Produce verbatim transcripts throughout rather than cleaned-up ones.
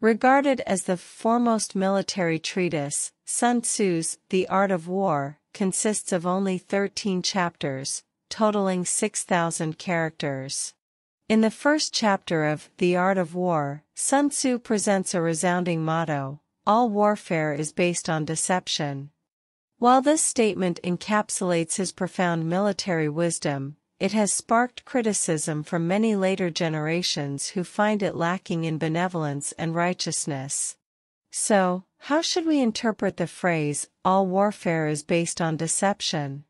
Regarded as the foremost military treatise, Sun Tzu's The Art of War consists of only thirteen chapters, totaling six thousand characters. In the first chapter of The Art of War, Sun Tzu presents a resounding motto: all warfare is based on deception. While this statement encapsulates his profound military wisdom, it has sparked criticism from many later generations who find it lacking in benevolence and righteousness. So, how should we interpret the phrase, all warfare is based on deception?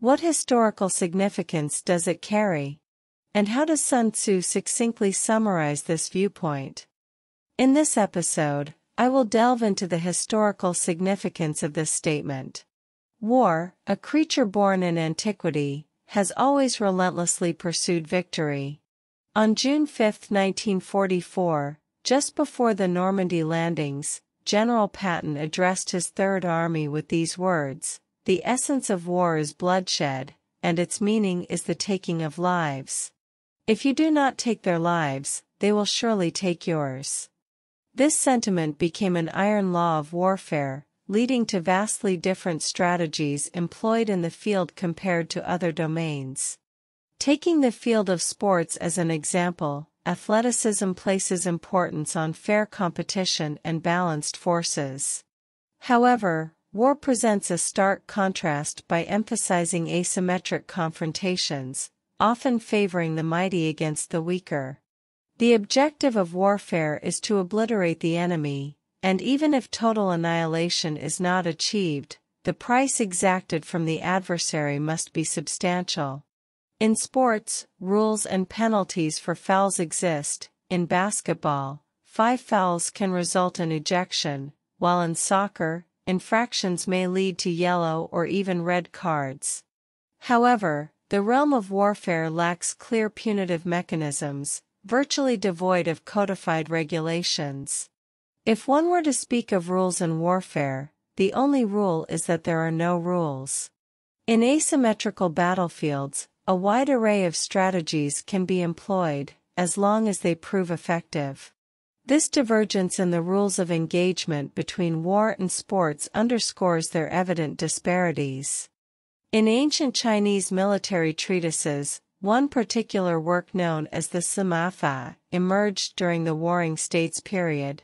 What historical significance does it carry? And how does Sun Tzu succinctly summarize this viewpoint? In this episode, I will delve into the historical significance of this statement. War, a creature born in antiquity, has always relentlessly pursued victory. On June fifth, nineteen forty-four, just before the Normandy landings, General Patton addressed his Third Army with these words: "The essence of war is bloodshed, and its meaning is the taking of lives. If you do not take their lives, they will surely take yours." This sentiment became an iron law of warfare, leading to vastly different strategies employed in the field compared to other domains. Taking the field of sports as an example, athleticism places importance on fair competition and balanced forces. However, war presents a stark contrast by emphasizing asymmetric confrontations, often favoring the mighty against the weaker. The objective of warfare is to obliterate the enemy, and even if total annihilation is not achieved, the price exacted from the adversary must be substantial. In sports, rules and penalties for fouls exist. In basketball, five fouls can result in ejection, while in soccer, infractions may lead to yellow or even red cards. However, the realm of warfare lacks clear punitive mechanisms, virtually devoid of codified regulations. If one were to speak of rules in warfare, the only rule is that there are no rules. In asymmetrical battlefields, a wide array of strategies can be employed, as long as they prove effective. This divergence in the rules of engagement between war and sports underscores their evident disparities. In ancient Chinese military treatises, one particular work known as the Sima Fa emerged during the Warring States period.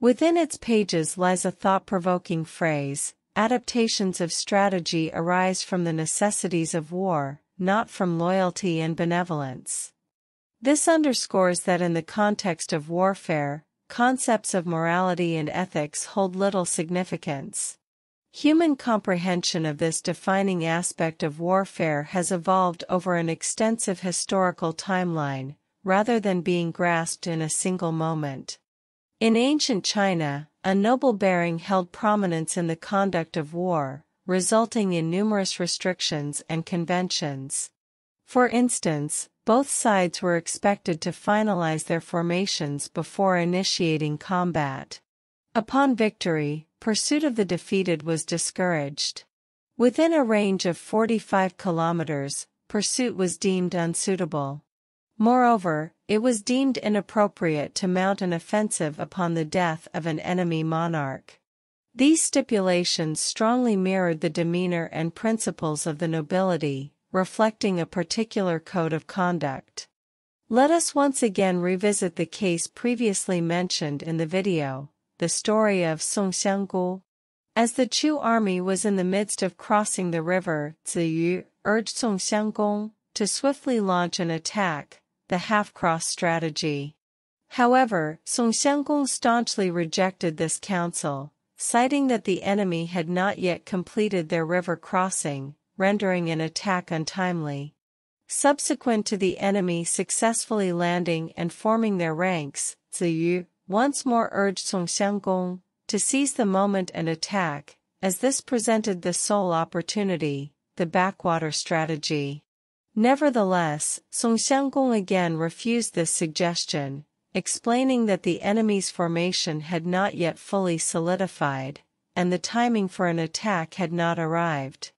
Within its pages lies a thought-provoking phrase: adaptations of strategy arise from the necessities of war, not from loyalty and benevolence. This underscores that in the context of warfare, concepts of morality and ethics hold little significance. Human comprehension of this defining aspect of warfare has evolved over an extensive historical timeline, rather than being grasped in a single moment. In ancient China, a noble bearing held prominence in the conduct of war, resulting in numerous restrictions and conventions. For instance, both sides were expected to finalize their formations before initiating combat. Upon victory, pursuit of the defeated was discouraged. Within a range of forty-five kilometers, pursuit was deemed unsuitable. Moreover, it was deemed inappropriate to mount an offensive upon the death of an enemy monarch. These stipulations strongly mirrored the demeanor and principles of the nobility, reflecting a particular code of conduct. Let us once again revisit the case previously mentioned in the video, the story of Song Xianggong. As the Chu army was in the midst of crossing the river, Zi Yu urged Song Xianggong to swiftly launch an attack, the half-cross strategy. However, Song Xianggong staunchly rejected this counsel, citing that the enemy had not yet completed their river crossing, rendering an attack untimely. Subsequent to the enemy successfully landing and forming their ranks, Zi Yu once more urged Song Xianggong to seize the moment and attack, as this presented the sole opportunity, the backwater strategy. Nevertheless, Song Xianggong again refused this suggestion, explaining that the enemy's formation had not yet fully solidified, and the timing for an attack had not arrived.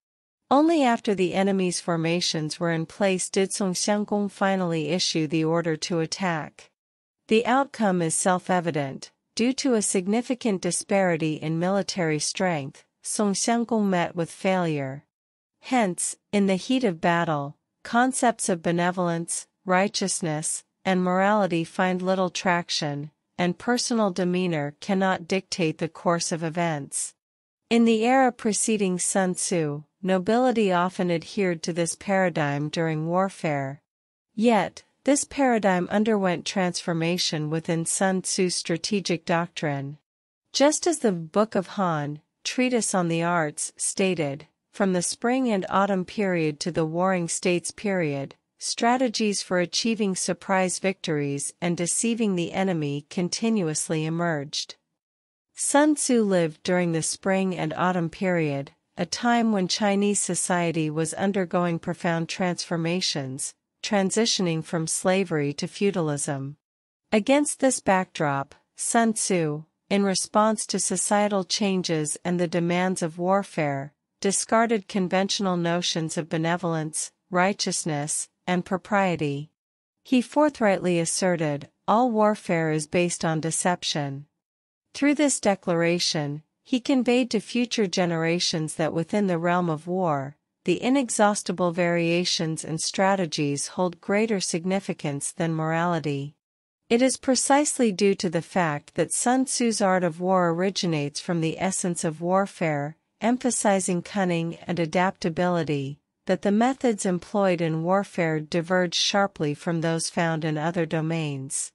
Only after the enemy's formations were in place did Song Xianggong finally issue the order to attack. The outcome is self-evident: Due to a significant disparity in military strength, Song Xianggong met with failure. Hence, in the heat of battle, concepts of benevolence, righteousness, and morality find little traction, and personal demeanor cannot dictate the course of events. In the era preceding Sun Tzu, nobility often adhered to this paradigm during warfare. Yet, this paradigm underwent transformation within Sun Tzu's strategic doctrine. Just as the Book of Han, Treatise on the Arts, stated, from the Spring and Autumn period to the Warring States period, strategies for achieving surprise victories and deceiving the enemy continuously emerged. Sun Tzu lived during the Spring and Autumn period, a time when Chinese society was undergoing profound transformations, transitioning from slavery to feudalism. Against this backdrop, Sun Tzu, in response to societal changes and the demands of warfare, discarded conventional notions of benevolence, righteousness, and propriety. He forthrightly asserted, all warfare is based on deception. Through this declaration, he conveyed to future generations that within the realm of war, the inexhaustible variations and strategies hold greater significance than morality. It is precisely due to the fact that Sun Tzu's Art of War originates from the essence of warfare, emphasizing cunning and adaptability, that the methods employed in warfare diverge sharply from those found in other domains.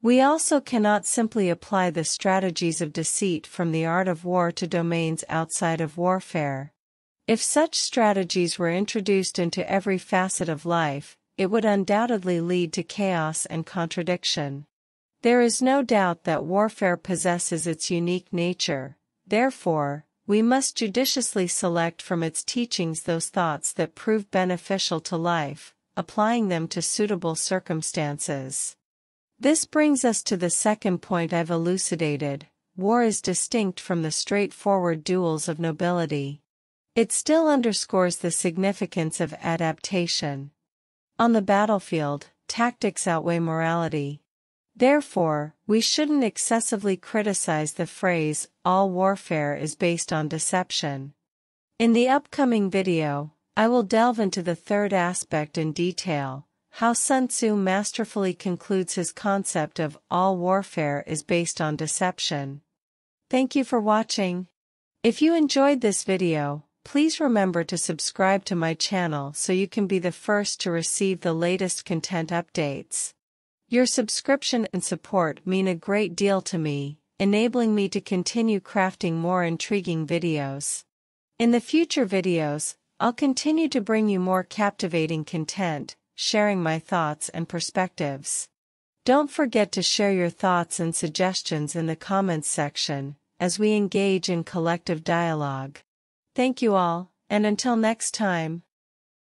We also cannot simply apply the strategies of deceit from the art of war to domains outside of warfare. If such strategies were introduced into every facet of life, it would undoubtedly lead to chaos and contradiction. There is no doubt that warfare possesses its unique nature, therefore, we must judiciously select from its teachings those thoughts that prove beneficial to life, applying them to suitable circumstances. This brings us to the second point I've elucidated: war is distinct from the straightforward duels of nobility. It still underscores the significance of adaptation. On the battlefield, tactics outweigh morality. Therefore, we shouldn't excessively criticize the phrase, all warfare is based on deception. In the upcoming video, I will delve into the third aspect in detail, how Sun Tzu masterfully concludes his concept of all warfare is based on deception. Thank you for watching. If you enjoyed this video, please remember to subscribe to my channel so you can be the first to receive the latest content updates. Your subscription and support mean a great deal to me, enabling me to continue crafting more intriguing videos. In the future videos, I'll continue to bring you more captivating content, sharing my thoughts and perspectives. Don't forget to share your thoughts and suggestions in the comments section, as we engage in collective dialogue. Thank you all, and until next time.